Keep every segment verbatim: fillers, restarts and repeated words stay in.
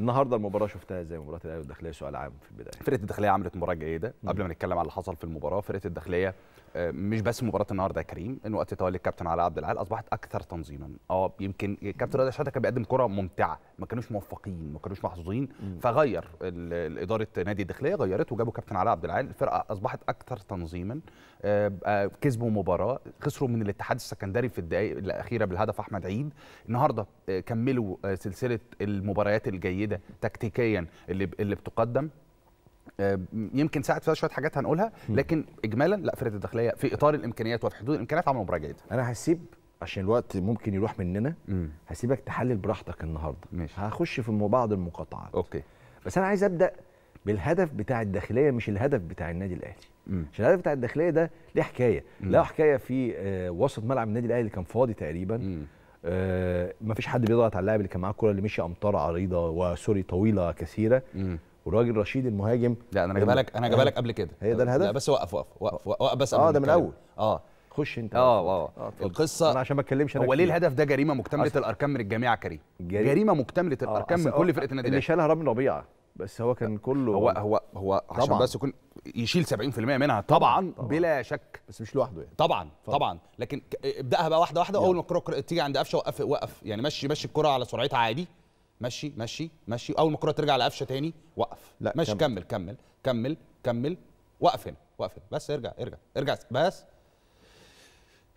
النهارده المباراه شفتها ازاي مباراه الاهلي والداخليه؟ سؤال عام في البدايه. فرقه الداخليه عملت مباراه جيده. قبل ما نتكلم على اللي حصل في المباراه، فرقه الداخليه مش بس مباراه النهارده يا كريم، ان وقت تولي الكابتن علي عبد العال اصبحت اكثر تنظيما. اه يمكن الكابتن رضا شحاته كان بيقدم كره ممتعه، ما كانوش موفقين، ما كانوش محظوظين، فغير اداره نادي الداخليه غيرت وجابوا كابتن علي عبد العال. الفرقه اصبحت اكثر تنظيما، كسبوا مباراه، خسروا من الاتحاد السكندري في الدقائق الاخيره بالهدف احمد عيد. النهارده كملوا سلسله المباريات الجيده تكتيكيا اللي اللي بتقدم. يمكن ساعد فيها شويه حاجات هنقولها، لكن اجمالا لا، فرقه الداخليه في اطار الامكانيات وفي حدود الامكانيات عملوا مباراه جيده. انا هسيب عشان الوقت ممكن يروح مننا، هسيبك تحلل براحتك النهارده، ماشي. هخش في بعض المقاطعات، اوكي، بس انا عايز ابدا بالهدف بتاع الداخليه مش الهدف بتاع النادي الاهلي، عشان الهدف بتاع الداخليه ده ليه حكايه، له حكايه في وسط ملعب النادي الاهلي اللي كان فاضي تقريبا. مم. آه ما فيش حد بيضغط على اللاعب اللي كان معاه الكوره، اللي مشي امطار عريضه وسوري طويله كثيره. مم. والراجل رشيد المهاجم، لا انا جايبها لك، انا جايبها لك قبل كده، هي ده الهدف. لا بس وقف وقف وقف وقف بس، اه ده من الاول، اه خش انت، اه اه القصه انا عشان ما اتكلمش انا. هو ليه الهدف ده جريمه مكتمله الاركان من الجميع يا كريم؟ جريمه مكتمله الاركان من كل فرقه النادي الاهلي. اللي شالها رامي ربيعه، بس هو كان كله هو هو هو عشان طبعًا. بس يكون يشيل سبعين في المية منها طبعًا, طبعا بلا شك، بس مش لوحده يعني. طبعا فضل. طبعا، لكن ابداها بقى واحده واحده. اول ما الكره تيجي عند أفشى وقف وقف، يعني مشي مشي الكره على سرعتها عادي، مشي مشي مشي. اول ما الكره ترجع على أفشى تاني وقف، لا ماشي كمل كمل كمل كمل، وقف هنا وقف هنا بس، ارجع ارجع ارجع بس.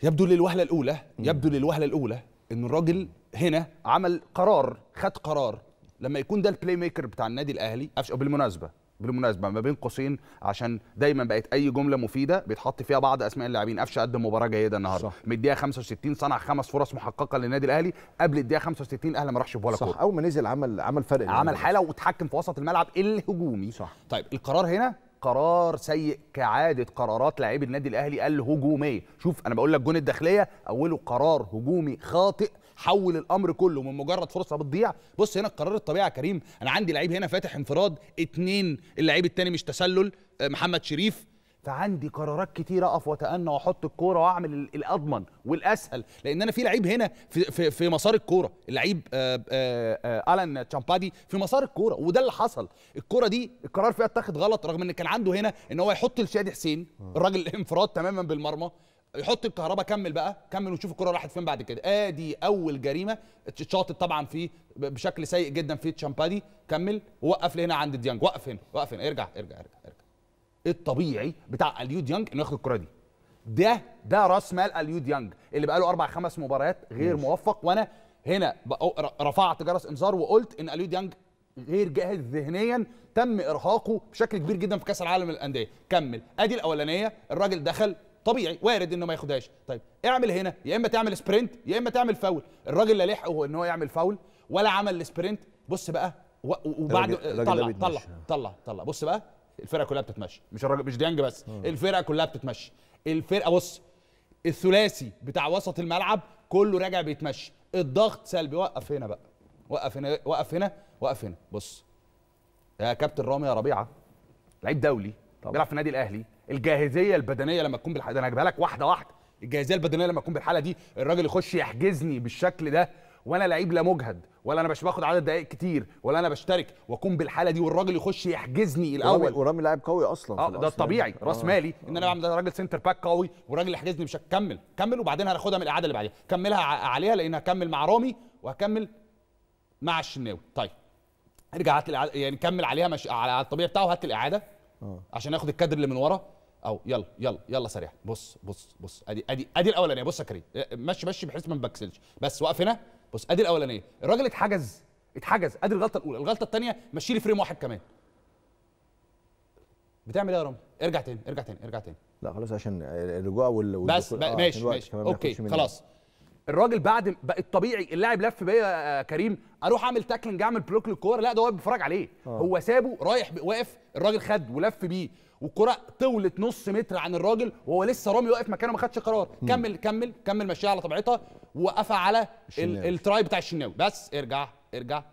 يبدو للوهله الاولى م. يبدو للوهله الاولى ان الراجل هنا عمل قرار، خد قرار لما يكون ده البلاي ميكر بتاع النادي الاهلي. أفشى بالمناسبه بالمناسبه ما بين قوسين، عشان دايما بقت اي جمله مفيده بيتحط فيها بعض اسماء اللاعبين، أفشى قدم مباراه جيده النهارده من الدقيقه خمسة وستين، صنع خمس فرص محققه للنادي الاهلي. قبل الدقيقه خمسة وستين الاهلي ما راحش في ولا كوره، اول ما نزل عمل عمل فرق، عمل حاله وتحكم في وسط الملعب الهجومي، صح. طيب القرار هنا قرار سيء كعاده قرارات لاعبي النادي الاهلي الهجوميه. شوف انا بقول لك جون الداخليه اوله قرار هجومي خاطئ، حول الامر كله من مجرد فرصه بتضيع. بص هنا القرار الطبيعي يا كريم، انا عندي لعيب هنا فاتح انفراد اتنين، اللعيب التاني مش تسلل محمد شريف، فعندي قرارات كتير اقف واتأنى واحط الكوره واعمل الاضمن والاسهل، لان انا في لعيب هنا في في, في مسار الكوره، اللعيب الان تشامبادي في مسار الكوره، وده اللي حصل. الكوره دي القرار فيها اتاخد غلط، رغم ان كان عنده هنا ان هو يحط لشادي حسين الراجل انفراد تماما بالمرمى، يحط الكهرباء كمل بقى كمل ونشوف الكره راحت فين بعد كده. ادي آه اول جريمه اتشاطت طبعا في بشكل سيء جدا في تشامبادي. كمل ووقف لهنا عند ديانج، وقف هنا وقف هنا، ارجع ارجع ارجع ارجع. الطبيعي بتاع اليو ديانج انه ياخد الكره دي، ده ده راس مال اليو ديانج اللي بقى له اربع خمس مباريات غير موفق. وانا هنا رفعت جرس انذار وقلت ان اليو ديانج غير جاهز ذهنيا، تم ارهاقه بشكل كبير جدا في كاس العالم للانديه. كمل ادي الاولانيه، الراجل دخل طبيعي وارد انه ما ياخدهاش. طيب اعمل هنا، يا اما تعمل سبرنت يا اما تعمل فاول، الراجل لا لحقه ان هو يعمل فاول ولا عمل السبرنت. بص بقى وبعد طلع طلع, طلع طلع طلع بص بقى الفرقه كلها بتتمشى، مش الراجل مش ديانج بس، الفرقه كلها بتتمشى. الفرقه بص الثلاثي بتاع وسط الملعب كله راجع بيتمشى، الضغط سلبي. وقف هنا بقى، وقف هنا وقف هنا وقف هنا. بص يا كابتن رامي يا ربيعه، لعيب دولي بيلعب في النادي الاهلي، الجاهزيه البدنيه لما تكون بالحاله، انا هجيبها لك واحده واحده. الجاهزيه البدنيه لما تكون بالحاله دي، الراجل يخش يحجزني بالشكل ده وانا لعيب لا مجهد، ولا انا مش باخد عدد دقائق كتير، ولا انا بشترك، واكون بالحاله دي والراجل يخش يحجزني الاول. ورامي لاعب قوي اصلا، اه ده الطبيعي راس مالي ان انا بعمل راجل سنتر باك قوي والراجل يحجزني بشكل. كمل كمل وبعدين هناخدها من الاعاده اللي بعديها، كملها عليها لان هكمل مع رامي وهكمل مع الشناوي. طيب ارجع هات الإعادة. يعني كمل عليها مش... على الطبيعي بتاعه، هات الاعاده عشان ياخد الكادر اللي من ورا. او يلا يلا يلا سريع، بص بص بص ادي ادي ادي الاولانيه. بص يا كريم مشي مشي بحيث ما نبكسلش، بس وقف هنا. بص ادي الاولانيه، الراجل اتحجز اتحجز، ادي الغلطه الاولى. الغلطه الثانيه مشي لي فريم واحد كمان. بتعمل ايه يا رامي؟ ارجع تاني ارجع تاني ارجع تاني. لا خلاص عشان الرجوع وال بس آه ماشي ماشي اوكي خلاص. الراجل بعد بقى الطبيعي اللاعب لف بيا يا كريم، اروح اعمل تاكلنج اعمل بلوك للكوره، لا ده هو بيتفرج عليه. آه. هو سابه رايح واقف، الراجل خد ولف بيه والكره طولت نص متر عن الراجل وهو لسه رامي واقف مكانه ما خدش قرار. م. كمل كمل كمل مشيها على طبيعتها ووقفها على التراي بتاع الشناوي. بس ارجع ارجع.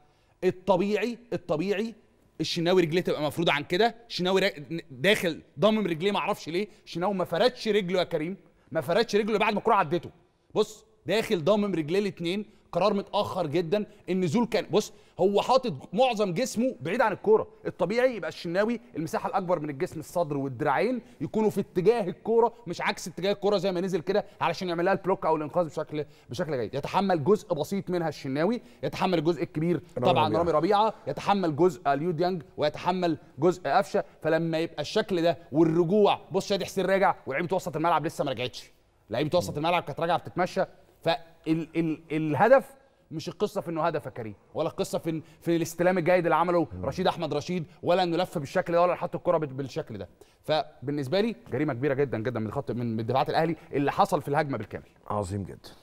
الطبيعي الطبيعي الشناوي رجليه تبقى مفروضه عن كده، الشناوي داخل ضامم رجليه ما اعرفش ليه، الشناوي ما فردش رجله يا كريم، ما فردش رجله بعد ما الكره عدته. بص داخل ضامم رجليه الاثنين، قرار متاخر جدا. النزول كان بص هو حاطط معظم جسمه بعيد عن الكوره، الطبيعي يبقى الشناوي المساحه الاكبر من الجسم الصدر والدراعين يكونوا في اتجاه الكوره مش عكس اتجاه الكوره زي ما نزل كده علشان يعمل لها البلوك او الانقاذ بشكل بشكل جيد. يتحمل جزء بسيط منها الشناوي، يتحمل الجزء الكبير طبعا رامي ربيعه، يتحمل جزء اليو ديانج، ويتحمل جزء أفشى. فلما يبقى الشكل ده والرجوع بص شادي حسين راجع ولعيبه وسط الملعب لسه ما رجعتش، لعيبه وسط الملعب كانت راجعه بتتمشى. فالهدف مش القصه في انه هدف كريم، ولا القصه في في الاستلام الجيد اللي عمله رشيد احمد رشيد، ولا انه لف بالشكل ده، ولا حط الكره بالشكل ده. فبالنسبه لي جريمه كبيره جدا جدا من خط من دفاعات الاهلي اللي حصل في الهجمه بالكامل. عظيم جدا.